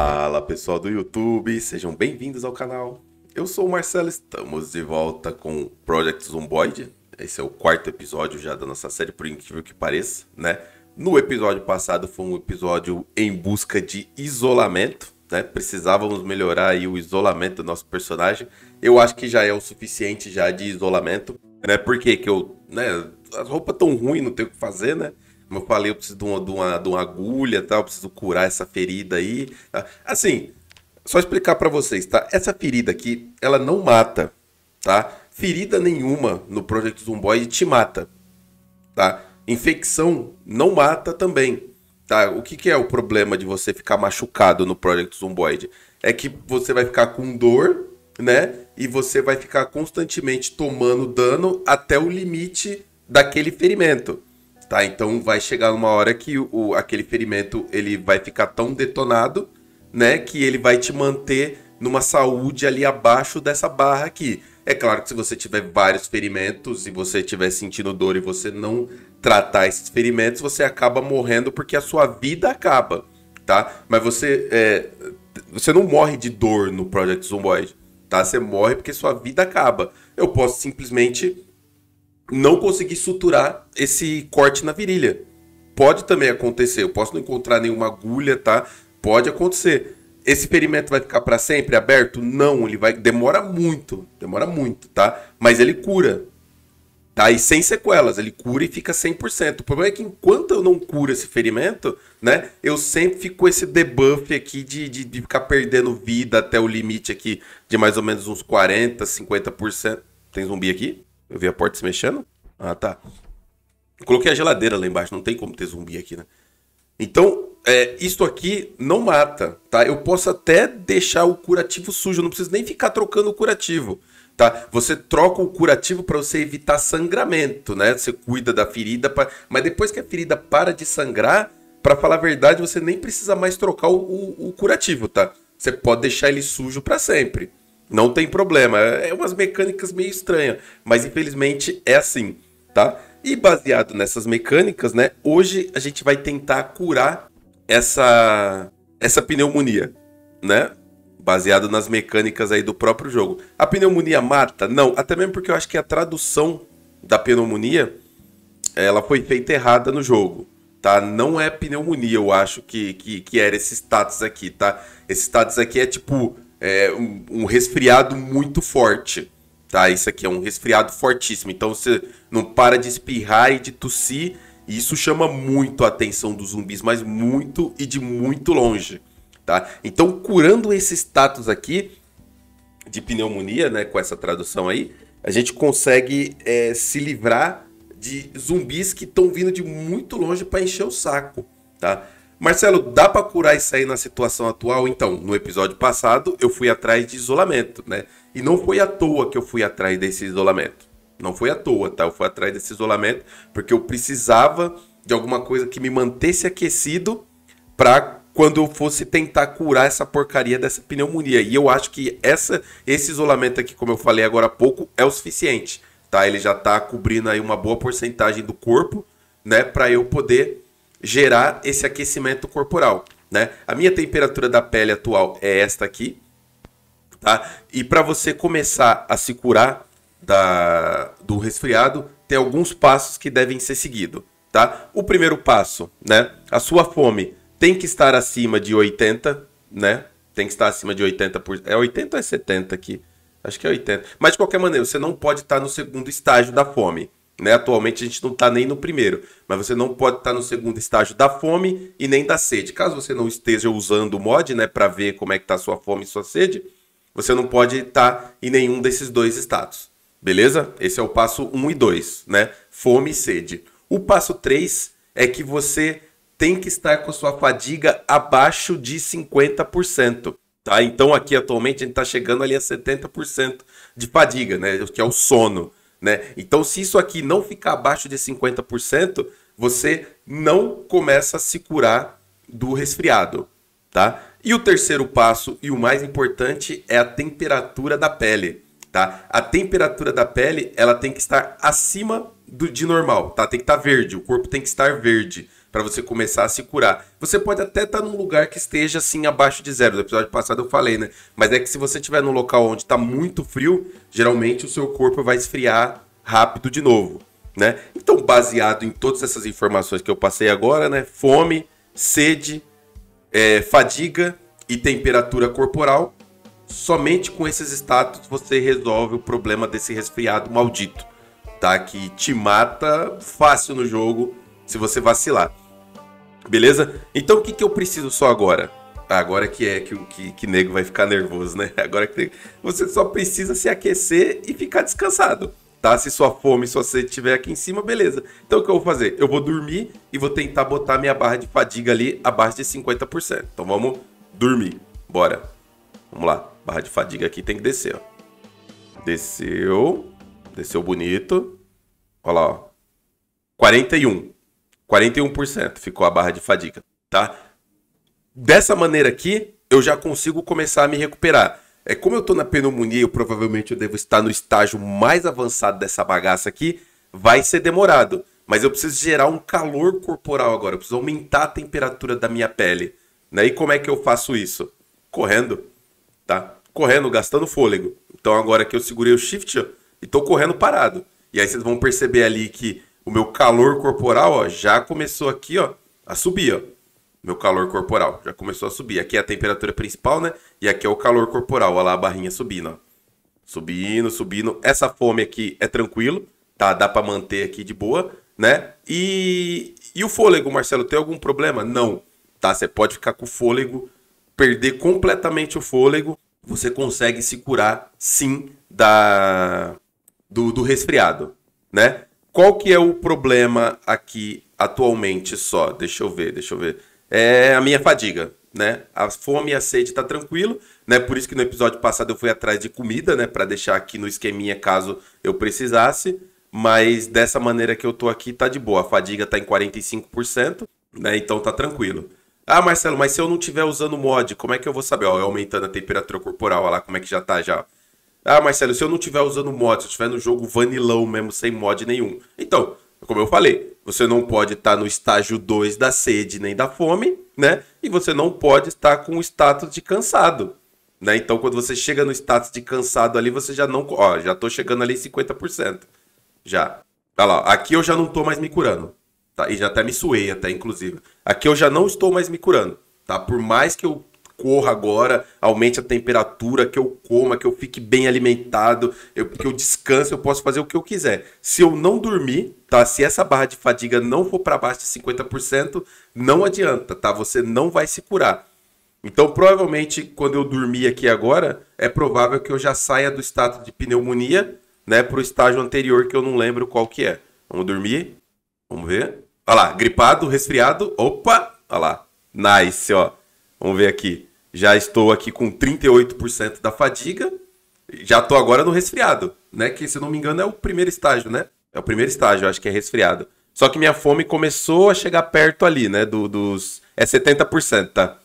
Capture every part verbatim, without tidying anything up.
Fala pessoal do YouTube, sejam bem-vindos ao canal. Eu sou o Marcelo, estamos de volta com o Project Zomboid. Esse é o quarto episódio já da nossa série, por incrível que pareça, né? No episódio passado foi um episódio em busca de isolamento, né? Precisávamos melhorar aí o isolamento do nosso personagem. Eu acho que já é o suficiente já de isolamento, né? Porque que eu, né? As roupas tão ruins, não tem o que fazer, né? Como eu falei, eu preciso de uma, de uma, de uma agulha, tá? Eu preciso curar essa ferida aí. Tá? Assim, só explicar para vocês, tá? Essa ferida aqui, ela não mata, tá? Ferida nenhuma no Project Zomboid te mata, tá? Infecção não mata também, tá? O que, que é o problema de você ficar machucado no Project Zomboid? É que você vai ficar com dor, né? E você vai ficar constantemente tomando dano até o limite daquele ferimento. Tá, então vai chegar uma hora que o, aquele ferimento ele vai ficar tão detonado, né, que ele vai te manter numa saúde ali abaixo dessa barra aqui. É claro que se você tiver vários ferimentos e você estiver sentindo dor e você não tratar esses ferimentos, você acaba morrendo porque a sua vida acaba, tá? Mas você, é, você não morre de dor no Project Zomboid, tá? Você morre porque sua vida acaba. Eu posso simplesmente não conseguir suturar esse corte na virilha. Pode também acontecer. Eu posso não encontrar nenhuma agulha, tá? Pode acontecer. Esse ferimento vai ficar para sempre aberto? Não, ele vai... Demora muito. Demora muito, tá? Mas ele cura. Tá? E sem sequelas. Ele cura e fica cem por cento. O problema é que enquanto eu não curo esse ferimento, né? Eu sempre fico com esse debuff aqui de, de, de ficar perdendo vida até o limite aqui de mais ou menos uns quarenta, cinquenta por cento. Tem zumbi aqui? Eu vi a porta se mexendo? Ah, tá. Eu coloquei a geladeira lá embaixo, não tem como ter zumbi aqui, né? Então, é, isso aqui não mata, tá? Eu posso até deixar o curativo sujo, não preciso nem ficar trocando o curativo, tá? Você troca o curativo para você evitar sangramento, né? Você cuida da ferida, pra... mas depois que a ferida para de sangrar, para falar a verdade, você nem precisa mais trocar o, o, o curativo, tá? Você pode deixar ele sujo para sempre. Não tem problema, é umas mecânicas meio estranhas, mas infelizmente é assim, tá? E baseado nessas mecânicas, né, hoje a gente vai tentar curar essa, essa pneumonia, né? Baseado nas mecânicas aí do próprio jogo. A pneumonia mata? Não, até mesmo porque eu acho que a tradução da pneumonia, ela foi feita errada no jogo. Tá? Não é pneumonia, eu acho que, que, que era esse status aqui, tá? Esse status aqui é tipo... É um, um resfriado muito forte, tá? Isso aqui é um resfriado fortíssimo. Então você não para de espirrar e de tossir. E isso chama muito a atenção dos zumbis, mas muito e de muito longe, tá? Então curando esse status aqui de pneumonia, né? Com essa tradução aí, a gente consegue é, se livrar de zumbis que estão vindo de muito longe para encher o saco, tá? Marcelo, dá para curar isso aí na situação atual? Então, no episódio passado, eu fui atrás de isolamento, né? E não foi à toa que eu fui atrás desse isolamento. Não foi à toa, tá? Eu fui atrás desse isolamento porque eu precisava de alguma coisa que me mantesse aquecido para quando eu fosse tentar curar essa porcaria dessa pneumonia. E eu acho que essa, esse isolamento aqui, como eu falei agora há pouco, é o suficiente, tá? Ele já tá cobrindo aí uma boa porcentagem do corpo, né? Para eu poder... gerar esse aquecimento corporal, né? A minha temperatura da pele atual é esta aqui, tá? E para você começar a se curar da, do resfriado, tem alguns passos que devem ser seguidos, tá? O primeiro passo, né? A sua fome tem que estar acima de oitenta, né? Tem que estar acima de oitenta por cento. Por... É oitenta ou é setenta aqui? Acho que é oitenta. Mas de qualquer maneira, você não pode estar no segundo estágio da fome. Né? Atualmente a gente não está nem no primeiro, mas você não pode estar tá no segundo estágio da fome e nem da sede. Caso você não esteja usando o mod, né, para ver como é que está sua fome e sua sede, você não pode estar tá em nenhum desses dois estados, beleza? Esse é o passo um e dois, né? Fome e sede. O passo três é que você tem que estar com a sua fadiga abaixo de cinquenta por cento. Tá? Então aqui atualmente a gente está chegando ali a setenta por cento de fadiga, né? Que é o sono. Né? Então, se isso aqui não ficar abaixo de cinquenta por cento, você não começa a se curar do resfriado, tá? E o terceiro passo, e o mais importante, é a temperatura da pele, tá? A temperatura da pele, ela tem que estar acima do de normal, tá? Tem que estar verde, o corpo tem que estar verde, para para você começar a se curar. Você pode até estar tá num lugar que esteja assim abaixo de zero. No episódio passado eu falei, né? Mas é que se você estiver num local onde está muito frio, geralmente o seu corpo vai esfriar rápido de novo, né? Então, baseado em todas essas informações que eu passei agora, né? Fome, sede, é, fadiga e temperatura corporal. Somente com esses status você resolve o problema desse resfriado maldito, tá? Que te mata fácil no jogo se você vacilar. Beleza? Então o que, que eu preciso só agora? Agora que é que o que, que nego vai ficar nervoso, né? Agora que você só precisa se aquecer e ficar descansado, tá? Se sua fome, se você estiver aqui em cima, beleza. Então o que eu vou fazer? Eu vou dormir e vou tentar botar minha barra de fadiga ali abaixo de cinquenta por cento. Então vamos dormir. Bora. Vamos lá. Barra de fadiga aqui tem que descer, ó. Desceu. Desceu bonito. Olha lá, ó. quarenta e um. quarenta e um por cento ficou a barra de fadiga, tá? Dessa maneira aqui, eu já consigo começar a me recuperar. É, como eu tô na pneumonia, eu provavelmente eu devo estar no estágio mais avançado dessa bagaça aqui. Vai ser demorado. Mas eu preciso gerar um calor corporal agora. Eu preciso aumentar a temperatura da minha pele, né? E como é que eu faço isso? Correndo, tá? Correndo, gastando fôlego. Então agora que eu segurei o shift, ó, e tô correndo parado. E aí vocês vão perceber ali que o meu calor corporal, ó, já começou aqui, ó, a subir, ó. Meu calor corporal já começou a subir. Aqui é a temperatura principal, né? E aqui é o calor corporal. Olha lá a barrinha subindo, ó. Subindo, subindo. Essa fome aqui é tranquilo, tá? Dá pra manter aqui de boa, né? E, e o fôlego, Marcelo, tem algum problema? Não, tá? Você pode ficar com o fôlego, perder completamente o fôlego, você consegue se curar, sim, da, do, do resfriado, né? Qual que é o problema aqui atualmente só? Deixa eu ver, deixa eu ver. É a minha fadiga, né? A fome e a sede tá tranquilo, né? Por isso que no episódio passado eu fui atrás de comida, né? Pra deixar aqui no esqueminha caso eu precisasse. Mas dessa maneira que eu tô aqui tá de boa. A fadiga tá em quarenta e cinco por cento, né? Então tá tranquilo. Ah, Marcelo, mas se eu não estiver usando mod, como é que eu vou saber? Ó, eu aumentando a temperatura corporal, olha lá como é que já tá já. Ah, Marcelo, se eu não estiver usando mod, se eu estiver no jogo vanilão mesmo, sem mod nenhum. Então, como eu falei, você não pode estar tá no estágio dois da sede nem da fome, né? E você não pode estar tá com o status de cansado, né? Então, quando você chega no status de cansado ali, você já não... Ó, já tô chegando ali em cinquenta por cento. Já. Olha lá, aqui eu já não tô mais me curando. Tá, e já até me suei, até, inclusive. Aqui eu já não estou mais me curando, tá? Por mais que eu corra agora, aumente a temperatura, que eu coma, que eu fique bem alimentado, eu, que eu descanse, eu posso fazer o que eu quiser. Se eu não dormir, tá? Se essa barra de fadiga não for para baixo de cinquenta por cento, não adianta, tá? Você não vai se curar. Então, provavelmente, quando eu dormir aqui agora, é provável que eu já saia do status de pneumonia, né? Para o estágio anterior, que eu não lembro qual que é. Vamos dormir? Vamos ver. Olha lá, gripado, resfriado, opa, olha lá, nice, ó, vamos ver aqui, já estou aqui com trinta e oito por cento da fadiga, já estou agora no resfriado, né, que se não me engano é o primeiro estágio, né, é o primeiro estágio, eu acho que é resfriado, só que minha fome começou a chegar perto ali, né, do, dos, é setenta por cento, tá,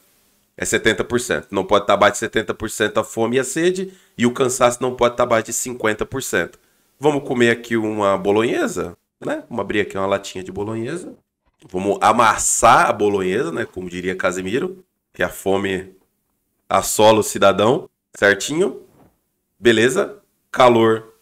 é setenta por cento, não pode estar abaixo de setenta por cento a fome e a sede, e o cansaço não pode estar abaixo de cinquenta por cento, vamos comer aqui uma bolonhesa? Né? Vamos abrir aqui uma latinha de bolonhesa. Vamos amassar a bolonhesa, né? Como diria Casemiro. Que a fome assola o cidadão. Certinho. Beleza. Calor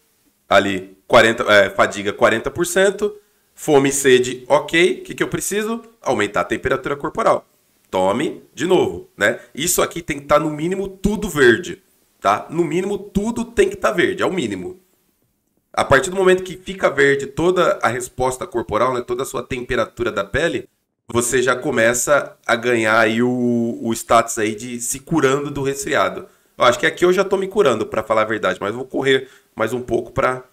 ali, quarenta, é, fadiga quarenta por cento. Fome e sede, ok. O que, que eu preciso? Aumentar a temperatura corporal. Tome de novo, né? Isso aqui tem que estar tá, no mínimo, tudo verde. Tá? No mínimo, tudo tem que estar tá verde. É o mínimo. A partir do momento que fica verde toda a resposta corporal, né, toda a sua temperatura da pele, você já começa a ganhar aí o, o status aí de se curando do resfriado. Eu acho que aqui eu já estou me curando, para falar a verdade, mas vou correr mais um pouco para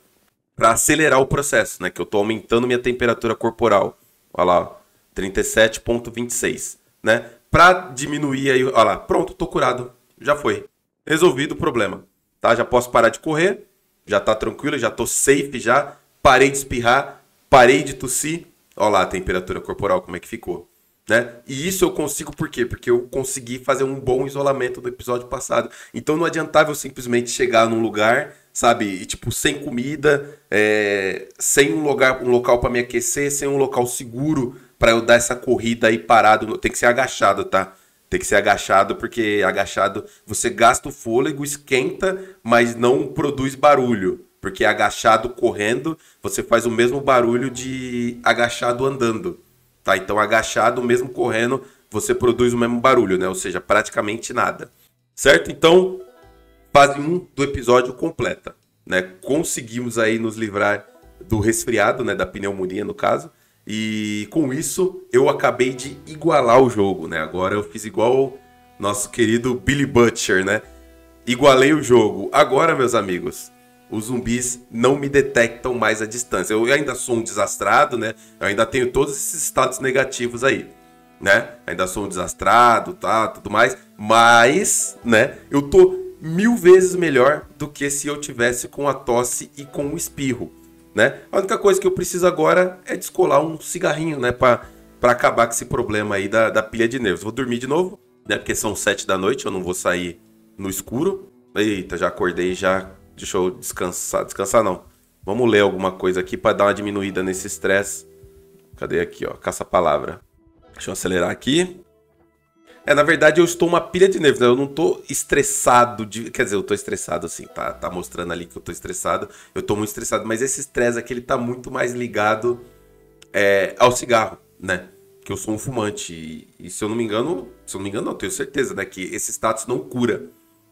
acelerar o processo, né, que eu estou aumentando minha temperatura corporal. Olha lá, trinta e sete vírgula vinte e seis, né? Para diminuir aí, olha lá, pronto, estou curado, já foi. Resolvido o problema, tá? Já posso parar de correr. Já tá tranquilo, já tô safe já. Parei de espirrar, parei de tossir. Olha lá a temperatura corporal, como é que ficou, né? E isso eu consigo por quê? Porque eu consegui fazer um bom isolamento do episódio passado. Então não adiantava eu simplesmente chegar num lugar, sabe? E tipo, sem comida, é... sem um lugar, um local para me aquecer, sem um local seguro pra eu dar essa corrida aí parado. Tem que ser agachado, tá? Tem que ser agachado, porque agachado você gasta o fôlego, esquenta, mas não produz barulho. Porque agachado correndo, você faz o mesmo barulho de agachado andando, tá? Então agachado mesmo correndo, você produz o mesmo barulho, né? Ou seja, praticamente nada. Certo? Então, fase um do episódio completa, né? Conseguimos aí nos livrar do resfriado, né? Da pneumonia, no caso. E com isso, eu acabei de igualar o jogo, né? Agora eu fiz igual ao nosso querido Billy Butcher, né? Igualei o jogo. Agora, meus amigos, os zumbis não me detectam mais à distância. Eu ainda sou um desastrado, né? Eu ainda tenho todos esses status negativos aí, né? Ainda sou um desastrado, tá? Tudo mais. Mas, né? Eu tô mil vezes melhor do que se eu tivesse com a tosse e com o espirro, né? A única coisa que eu preciso agora é descolar um cigarrinho, né? Pra, pra acabar com esse problema aí da, da pilha de nervos. Vou dormir de novo, né? Porque são sete da noite, eu não vou sair no escuro. Eita, já acordei, já... Deixa eu descansar. Descansar não. Vamos ler alguma coisa aqui pra dar uma diminuída nesse estresse. Cadê aqui, ó? Caça-palavra. Deixa eu acelerar aqui. É, na verdade eu estou uma pilha de nervos, né? Eu não tô estressado, de... quer dizer, eu tô estressado assim, tá, tá mostrando ali que eu tô estressado, eu tô muito estressado, mas esse estresse aqui, ele tá muito mais ligado é, ao cigarro, né, que eu sou um fumante, e, e se eu não me engano, se eu não me engano não, eu tenho certeza, né, que esse status não cura,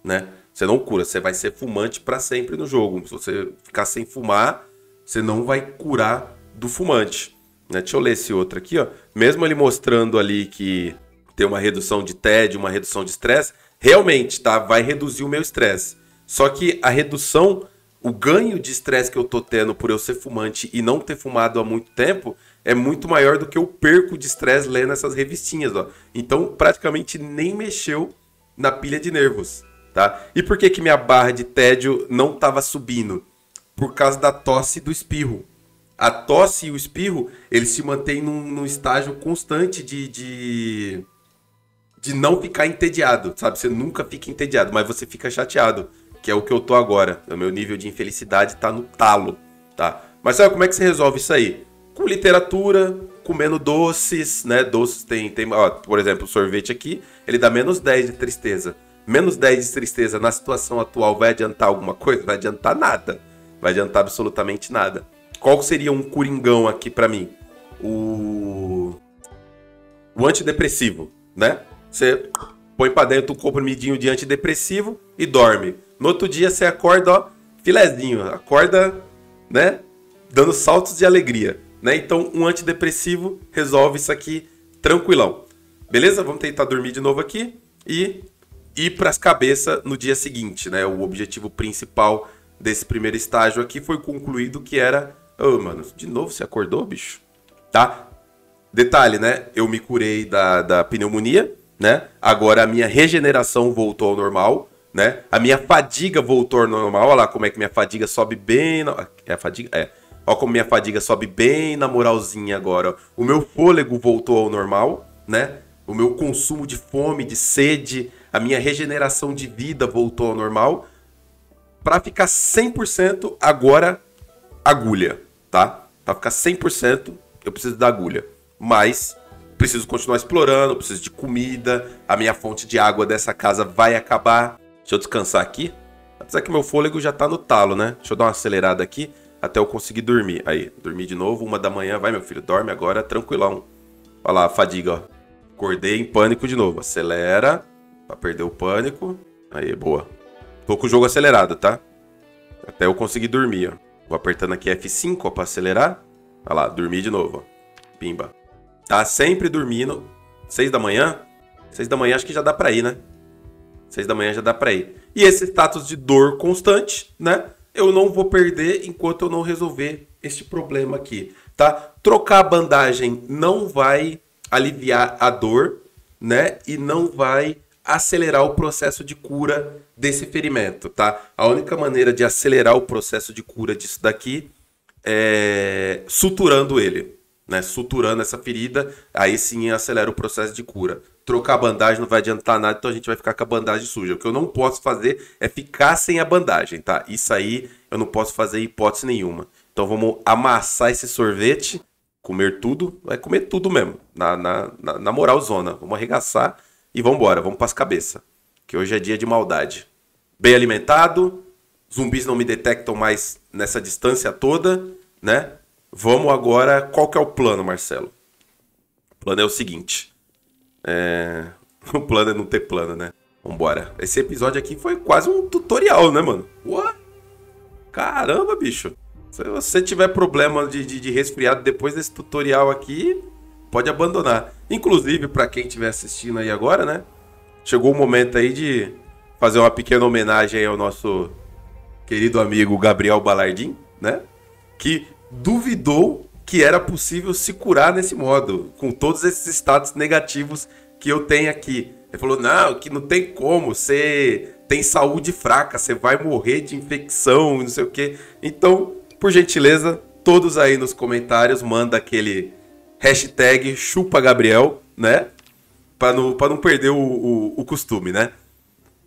né, você não cura, você vai ser fumante pra sempre no jogo, se você ficar sem fumar, você não vai curar do fumante, né, deixa eu ler esse outro aqui, ó, mesmo ele mostrando ali que... Tem uma redução de tédio, uma redução de estresse. Realmente, tá? Vai reduzir o meu estresse. Só que a redução, o ganho de estresse que eu tô tendo por eu ser fumante e não ter fumado há muito tempo, é muito maior do que eu perco de estresse lendo essas revistinhas, ó. Então, praticamente nem mexeu na pilha de nervos, tá? E por que que minha barra de tédio não tava subindo? Por causa da tosse e do espirro. A tosse e o espirro, eles se mantêm num, num estágio constante de... de... de não ficar entediado, sabe? Você nunca fica entediado, mas você fica chateado, que é o que eu tô agora. O meu nível de infelicidade tá no talo, tá? Mas sabe como é que você resolve isso aí? Com literatura, comendo doces, né? Doces tem... tem ó, por exemplo, o sorvete aqui, ele dá menos dez de tristeza. Menos dez de tristeza na situação atual vai adiantar alguma coisa? Vai adiantar nada. Vai adiantar absolutamente nada. Qual seria um coringão aqui pra mim? O... O antidepressivo, né? Você põe pra dentro um comprimidinho de antidepressivo e dorme. No outro dia você acorda, ó, filezinho. Acorda, né? Dando saltos de alegria, né? Então, um antidepressivo resolve isso aqui tranquilão. Beleza? Vamos tentar dormir de novo aqui e ir pras cabeças no dia seguinte, né? O objetivo principal desse primeiro estágio aqui foi concluído, que era... Ô, oh, mano, de novo você acordou, bicho? Tá? Detalhe, né? Eu me curei da, da pneumonia, né? Agora a minha regeneração voltou ao normal, né? A minha fadiga voltou ao normal. Olha lá como é que minha fadiga sobe bem na... É a fadiga? É. Olha como minha fadiga sobe bem na moralzinha agora. O meu fôlego voltou ao normal, né? O meu consumo de fome, de sede, a minha regeneração de vida voltou ao normal. Pra ficar cem por cento agora, agulha, tá? Pra ficar cem por cento eu preciso da agulha. Mas... preciso continuar explorando, preciso de comida, a minha fonte de água dessa casa vai acabar. Deixa eu descansar aqui. Apesar que meu fôlego já tá no talo, né? Deixa eu dar uma acelerada aqui até eu conseguir dormir. Aí, dormi de novo, uma da manhã. Vai, meu filho, dorme agora, tranquilão. Olha lá a fadiga, ó. Acordei em pânico de novo. Acelera, pra perder o pânico. Aí, boa. Tô com o jogo acelerado, tá? Até eu conseguir dormir, ó. Vou apertando aqui F cinco, ó, pra acelerar. Olha lá, dormi de novo, ó. Pimba. Tá sempre dormindo. Seis da manhã? Seis da manhã acho que já dá pra ir, né? Seis da manhã já dá pra ir. E esse status de dor constante, né? Eu não vou perder enquanto eu não resolver este problema aqui, tá? Trocar a bandagem não vai aliviar a dor, né? E não vai acelerar o processo de cura desse ferimento, tá? A única maneira de acelerar o processo de cura disso daqui é suturando ele. Né, suturando essa ferida, aí sim acelera o processo de cura. Trocar a bandagem não vai adiantar nada, então a gente vai ficar com a bandagem suja. O que eu não posso fazer é ficar sem a bandagem, tá? Isso aí eu não posso fazer em hipótese nenhuma. Então vamos amassar esse sorvete, comer tudo, vai comer tudo mesmo, na, na, na, na moral zona. Vamos arregaçar e vamos embora, vamos pras cabeças, que hoje é dia de maldade. Bem alimentado, zumbis não me detectam mais nessa distância toda, né? Vamos agora, qual que é o plano, Marcelo? O plano é o seguinte, é... o plano é não ter plano, né? Vambora. Esse episódio aqui foi quase um tutorial, né, mano? What? Caramba, bicho. Se você tiver problema de, de, de resfriado depois desse tutorial aqui, pode abandonar. Inclusive, pra quem estiver assistindo aí agora, né? Chegou o momento aí de fazer uma pequena homenagem aí ao nosso querido amigo Gabriel Ballardin, né? Que duvidou que era possível se curar nesse modo, com todos esses status negativos que eu tenho aqui. Ele falou, não, que não tem como, você tem saúde fraca, você vai morrer de infecção, não sei o quê. Então, por gentileza, todos aí nos comentários, manda aquele hashtag chupa Gabriel, né? Pra não, pra não perder o, o, o costume, né?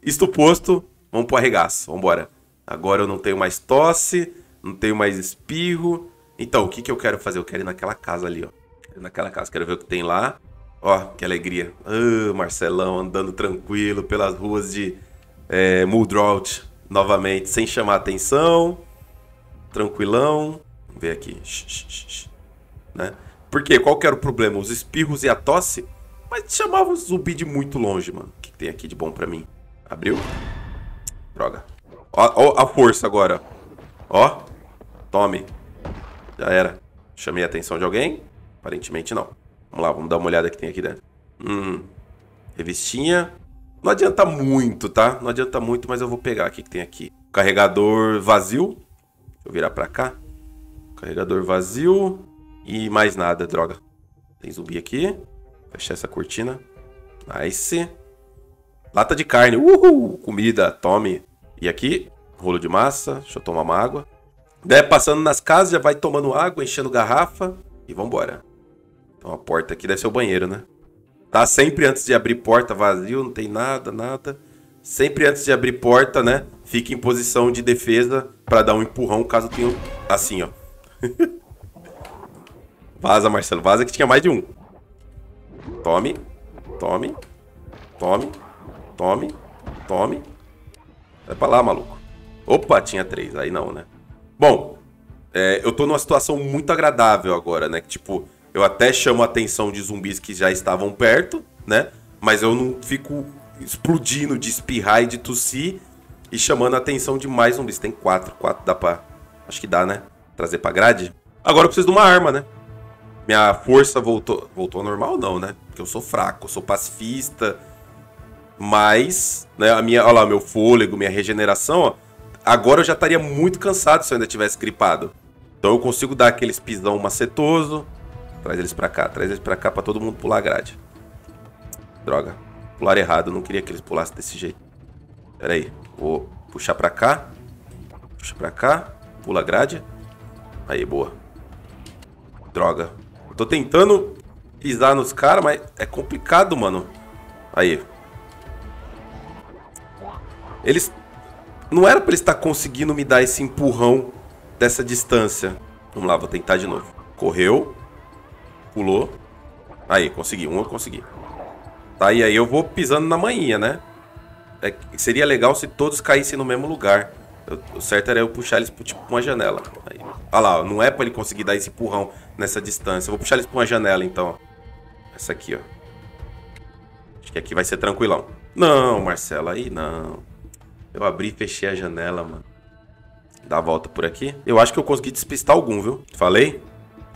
Isto posto, vamos pro arregaço, vambora. Agora eu não tenho mais tosse, não tenho mais espirro. Então, o que que eu quero fazer? Eu quero ir naquela casa ali, ó. Quero ir naquela casa, quero ver o que tem lá. Ó, que alegria. Ah, Marcelão andando tranquilo pelas ruas de é, Muldrout novamente, sem chamar atenção. Tranquilão. Vamos ver aqui. Shh, shh, shh. Né? Por quê? Qual que era o problema? Os espirros e a tosse? Mas chamava o zumbi de muito longe, mano. O que, que tem aqui de bom pra mim? Abriu? Droga. Ó, ó a força agora. Ó. Tome. Já era. Chamei a atenção de alguém? Aparentemente não. Vamos lá, vamos dar uma olhada que tem aqui dentro. Hum, revistinha. Não adianta muito, tá? Não adianta muito, mas eu vou pegar aqui que tem aqui. Carregador vazio. Deixa eu virar pra cá. Carregador vazio. E mais nada, droga. Tem zumbi aqui. Fechar essa cortina. Nice. Lata de carne. Uhul! Comida, tome. E aqui, rolo de massa. Deixa eu tomar uma água. Daí, passando nas casas, já vai tomando água, enchendo garrafa. E vambora. Então a porta aqui deve ser o banheiro, né? Tá sempre antes de abrir porta vazio, não tem nada, nada. Sempre antes de abrir porta, né? Fica em posição de defesa pra dar um empurrão caso tenha um... Assim, ó. Vaza, Marcelo. Vaza que tinha mais de um. Tome. Tome. Tome. Tome. Tome. Vai pra lá, maluco. Opa, tinha três. Aí não, né? Bom, é, eu tô numa situação muito agradável agora, né? Que tipo... Eu até chamo a atenção de zumbis que já estavam perto, né? Mas eu não fico explodindo de espirrar e de tossir e chamando a atenção de mais zumbis. Tem quatro, quatro dá pra... Acho que dá, né? Trazer pra grade. Agora eu preciso de uma arma, né? Minha força voltou... Voltou ao normal não, né? Porque eu sou fraco, eu sou pacifista. Mas, né? A minha... Olha lá, meu fôlego, minha regeneração, ó. Agora eu já estaria muito cansado se eu ainda tivesse gripado. Então eu consigo dar aquele pisão macetoso... Traz eles pra cá, traz eles pra cá pra todo mundo pular a grade. Droga. Pularam errado, não queria que eles pulassem desse jeito. Pera aí, vou puxar pra cá. Puxa pra cá. Pula a grade. Aí, boa. Droga. Eu tô tentando pisar nos caras, mas é complicado, mano. Aí. Eles... Não era pra eles estar conseguindo me dar esse empurrão dessa distância. Vamos lá, vou tentar de novo. Correu. Pulou. Aí, consegui. Um eu consegui. Tá, e aí eu vou pisando na manhinha, né? É, seria legal se todos caíssem no mesmo lugar. Eu, o certo era eu puxar eles pra tipo, uma janela. Aí. Olha lá, ó, não é pra ele conseguir dar esse empurrão nessa distância. Eu vou puxar eles pra uma janela, então. Essa aqui, ó. Acho que aqui vai ser tranquilão. Não, Marcelo, aí não. Eu abri e fechei a janela, mano. Dá a volta por aqui. Eu acho que eu consegui despistar algum, viu? Falei?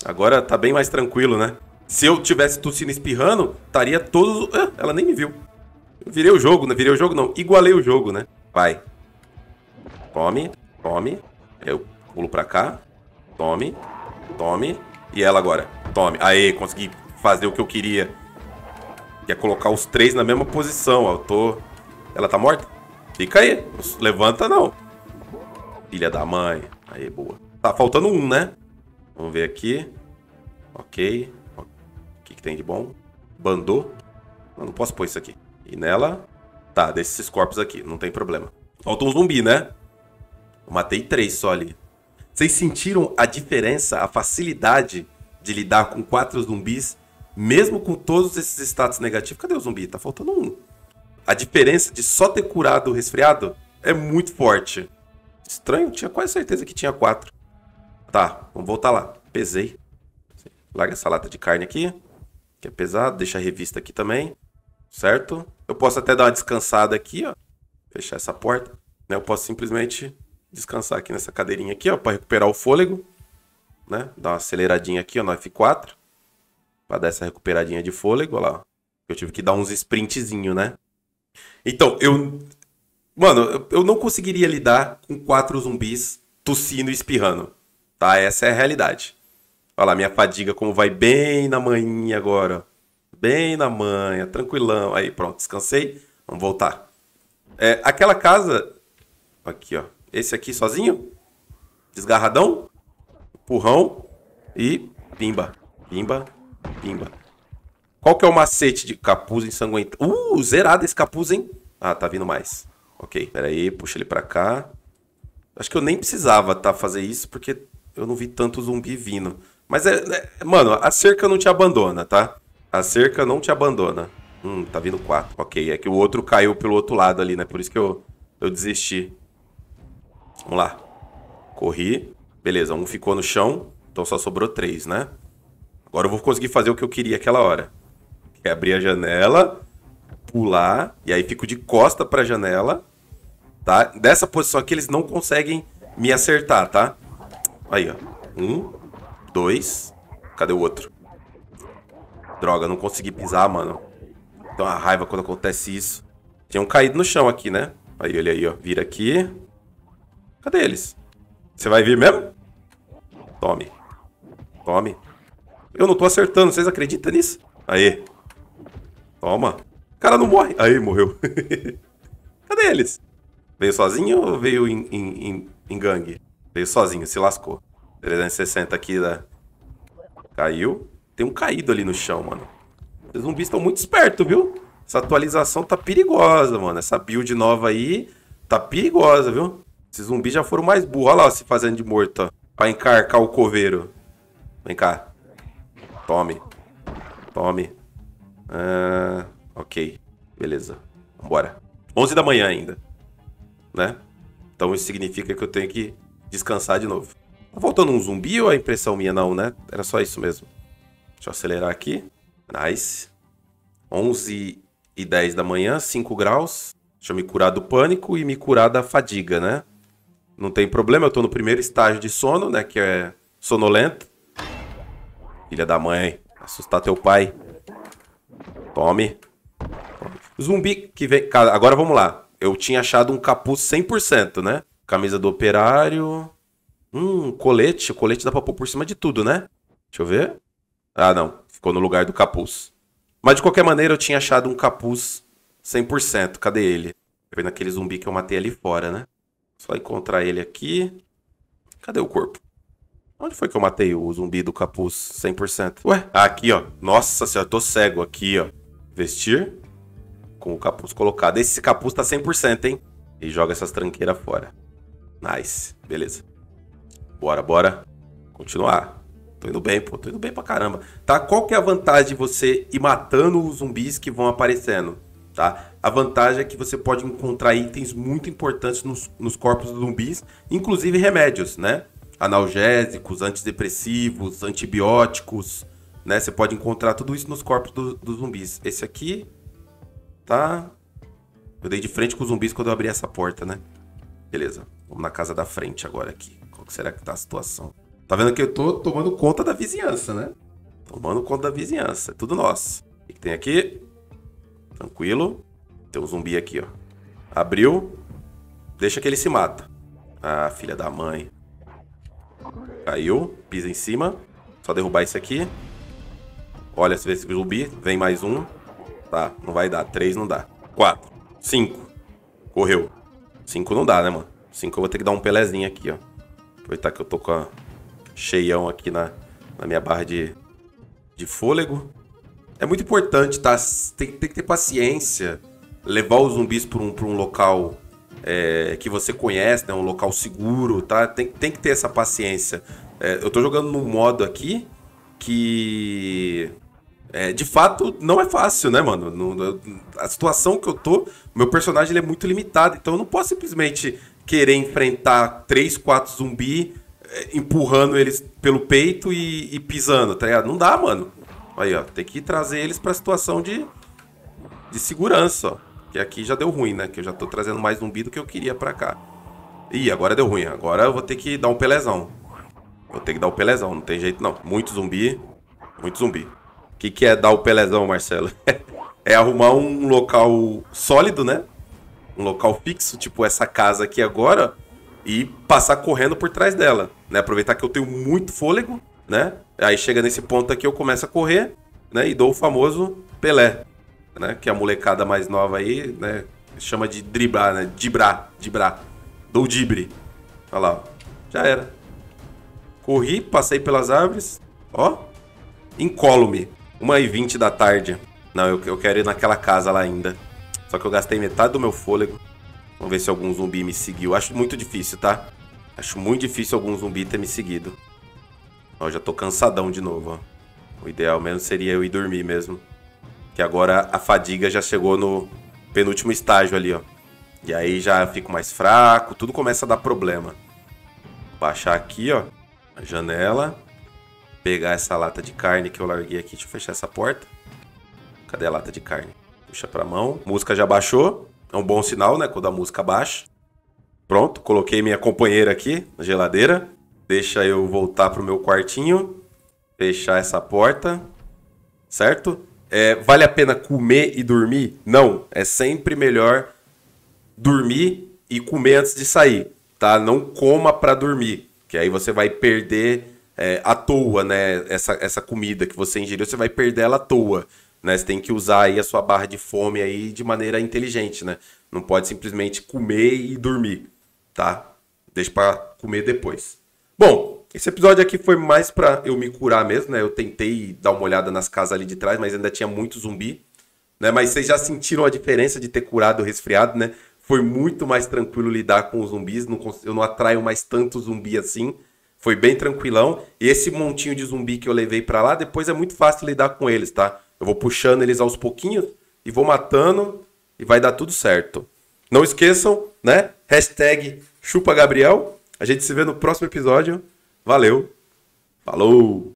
Agora tá bem mais tranquilo, né? Se eu tivesse tossindo e espirrando, estaria todos... Ah, ela nem me viu. Eu virei o jogo, né? Virei o jogo, não. Igualei o jogo, né? Vai. Tome. Tome. Eu pulo pra cá. Tome. Tome. E ela agora. Tome. Aê, consegui fazer o que eu queria. Que é colocar os três na mesma posição. Eu tô... Ela tá morta? Fica aí. Levanta, não. Filha da mãe. Aê, boa. Tá faltando um, né? Vamos ver aqui. Ok. O que, que tem de bom? Bandô. Não, não posso pôr isso aqui. E nela... Tá, desses corpos aqui. Não tem problema. Faltou um zumbi, né? Eu matei três só ali. Vocês sentiram a diferença, a facilidade de lidar com quatro zumbis, mesmo com todos esses status negativos. Cadê o zumbi? Tá faltando um. A diferença de só ter curado o resfriado é muito forte. Estranho, tinha quase certeza que tinha quatro. Tá, vamos voltar lá. Pesei. Larga essa lata de carne aqui, que é pesado. Deixa a revista aqui também, certo? Eu posso até dar uma descansada aqui, ó. Fechar essa porta, né? Eu posso simplesmente descansar aqui nessa cadeirinha aqui, ó, para recuperar o fôlego, né? Dar uma aceleradinha aqui, ó, no F quatro, para dar essa recuperadinha de fôlego, ó lá. Eu tive que dar uns sprintzinho, né? Então, eu... Mano, eu não conseguiria lidar com quatro zumbis tossindo e espirrando, tá? Essa é a realidade. Olha lá, minha fadiga como vai bem na manhinha agora, ó. Bem na manha, tranquilão. Aí, pronto, descansei. Vamos voltar. É, aquela casa... Aqui, ó. Esse aqui sozinho. Desgarradão. Empurrão. E pimba. Pimba. Pimba. Qual que é o macete de capuz ensanguentado? Uh, zerado esse capuz, hein? Ah, tá vindo mais. Ok, pera aí, puxa ele pra cá. Acho que eu nem precisava, tá, fazer isso, porque eu não vi tanto zumbi vindo. Mas, é, é, mano, a cerca não te abandona, tá? A cerca não te abandona. Hum, tá vindo quatro. Ok, é que o outro caiu pelo outro lado ali, né? Por isso que eu, eu desisti. Vamos lá. Corri. Beleza, um ficou no chão, então só sobrou três, né? Agora eu vou conseguir fazer o que eu queria aquela hora. É abrir a janela... Pular, e aí fico de costa pra janela, tá? Dessa posição aqui eles não conseguem me acertar, tá? Aí, ó. Um, dois. Cadê o outro? Droga, não consegui pisar, mano. Dá uma raiva quando acontece isso. Tinha um caído no chão aqui, né? Aí, olha aí, ó. Vira aqui. Cadê eles? Você vai vir mesmo? Tome. Tome. Eu não tô acertando, vocês acreditam nisso? Aí. Toma. O cara não morre. Aí, morreu. Cadê eles? Veio sozinho ou veio em, em, em, em gangue? Veio sozinho, se lascou. trezentos e sessenta aqui, né? Caiu. Tem um caído ali no chão, mano. Os zumbis estão muito espertos, viu? Essa atualização tá perigosa, mano. Essa build nova aí tá perigosa, viu? Esses zumbis já foram mais burros. Olha lá, ó, se fazendo de morto, ó. Pra encarcar o coveiro. Vem cá. Tome. Tome. Ah... Ok, beleza. Vambora. onze da manhã ainda, né? Então isso significa que eu tenho que descansar de novo. Tá faltando um zumbi ou é impressão minha? Não, né? Era só isso mesmo. Deixa eu acelerar aqui. Nice. onze e dez da manhã, cinco graus. Deixa eu me curar do pânico e me curar da fadiga, né? Não tem problema, eu tô no primeiro estágio de sono, né? Que é sonolento. Filha da mãe, assustar teu pai. Tome. Zumbi que vem... Agora vamos lá. Eu tinha achado um capuz cem por cento, né? Camisa do operário. Hum, colete. O colete dá pra pôr por cima de tudo, né? Deixa eu ver. Ah, não. Ficou no lugar do capuz. Mas de qualquer maneira eu tinha achado um capuz cem por cento. Cadê ele? Foi naquele zumbi que eu matei ali fora, né? Só encontrar ele aqui. Cadê o corpo? Onde foi que eu matei o zumbi do capuz cem por cento? Ué, aqui, ó. Nossa senhora, eu tô cego aqui, ó. Vestir. Com o capuz colocado. Esse capuz tá cem por cento, hein? E joga essas tranqueiras fora. Nice. Beleza. Bora, bora. Continuar. Tô indo bem, pô. Tô indo bem pra caramba. Tá? Qual que é a vantagem de você ir matando os zumbis que vão aparecendo? Tá? A vantagem é que você pode encontrar itens muito importantes nos, nos corpos dos zumbis. Inclusive remédios, né? Analgésicos, antidepressivos, antibióticos, né? Você pode encontrar tudo isso nos corpos do, dos zumbis. Esse aqui... Tá. Eu dei de frente com os zumbis quando eu abri essa porta, né? Beleza. Vamos na casa da frente agora aqui. Qual que será que tá a situação? Tá vendo que eu tô tomando conta da vizinhança, né? Tomando conta da vizinhança. É tudo nosso. O que tem aqui? Tranquilo. Tem um zumbi aqui, ó. Abriu. Deixa que ele se mata. Ah, filha da mãe. Caiu. Pisa em cima. Só derrubar isso aqui. Olha, se vê esse zumbi. Vem mais um. Tá, não vai dar. três não dá. quatro. cinco. Correu. cinco não dá, né, mano? cinco eu vou ter que dar um pelezinho aqui, ó. Aproveitar que eu tô com a cheião aqui na, na minha barra de, de fôlego. É muito importante, tá? Tem, tem que ter paciência. Levar os zumbis pra um, pra um local é, que você conhece, né? Um local seguro, tá? Tem, tem que ter essa paciência. É, eu tô jogando num modo aqui... que... É, de fato, não é fácil, né, mano? Não, não, a situação que eu tô, meu personagem ele é muito limitado, então eu não posso simplesmente querer enfrentar três, quatro zumbi é, empurrando eles pelo peito e, e pisando, tá ligado? Não dá, mano. Aí, ó, tem que trazer eles pra situação de, de segurança, ó. Que aqui já deu ruim, né? Que eu já tô trazendo mais zumbi do que eu queria pra cá. Ih, agora deu ruim. Agora eu vou ter que dar um pelezão. Vou ter que dar um pelezão, não tem jeito não. Muito zumbi, muito zumbi. O que, que é dar o pelezão, Marcelo? É arrumar um local sólido, né? Um local fixo, tipo essa casa aqui agora, e passar correndo por trás dela, né? Aproveitar que eu tenho muito fôlego, né? Aí chega nesse ponto aqui, eu começo a correr, né? E dou o famoso Pelé, né? Que a molecada mais nova aí, né? Chama de driblar, né? Dibrar, dibrar. Dou o dibre. Olha lá, ó. Já era. Corri, passei pelas árvores, ó. Incólume. uma e vinte da tarde. Não, eu, eu quero ir naquela casa lá ainda. Só que eu gastei metade do meu fôlego. Vamos ver se algum zumbi me seguiu. Acho muito difícil, tá? Acho muito difícil algum zumbi ter me seguido. Ó, já tô cansadão de novo, ó. O ideal mesmo seria eu ir dormir mesmo. Que agora a fadiga já chegou no penúltimo estágio ali, ó. E aí já fico mais fraco. Tudo começa a dar problema. Baixar aqui, ó. A janela. Pegar essa lata de carne que eu larguei aqui. Deixa eu fechar essa porta. Cadê a lata de carne? Puxa pra mão. Música já baixou. É um bom sinal, né? Quando a música baixa. Pronto. Coloquei minha companheira aqui na geladeira. Deixa eu voltar pro meu quartinho. Fechar essa porta. Certo? É, vale a pena comer e dormir? Não. É sempre melhor dormir e comer antes de sair. Tá? Não coma pra dormir. Que aí você vai perder... É, à toa, né? Essa, essa comida que você ingeriu, você vai perder ela à toa, né? Você tem que usar aí a sua barra de fome aí de maneira inteligente, né? Não pode simplesmente comer e dormir, tá? Deixa pra comer depois. Bom, esse episódio aqui foi mais pra eu me curar mesmo, né? Eu tentei dar uma olhada nas casas ali de trás, mas ainda tinha muito zumbi, né? Mas vocês já sentiram a diferença de ter curado o resfriado, né? Foi muito mais tranquilo lidar com os zumbis, não, eu não atraio mais tanto zumbi assim. Foi bem tranquilão. E esse montinho de zumbi que eu levei pra lá, depois é muito fácil lidar com eles, tá? Eu vou puxando eles aos pouquinhos e vou matando e vai dar tudo certo. Não esqueçam, né? Hashtag chupa Gabriel. A gente se vê no próximo episódio. Valeu. Falou!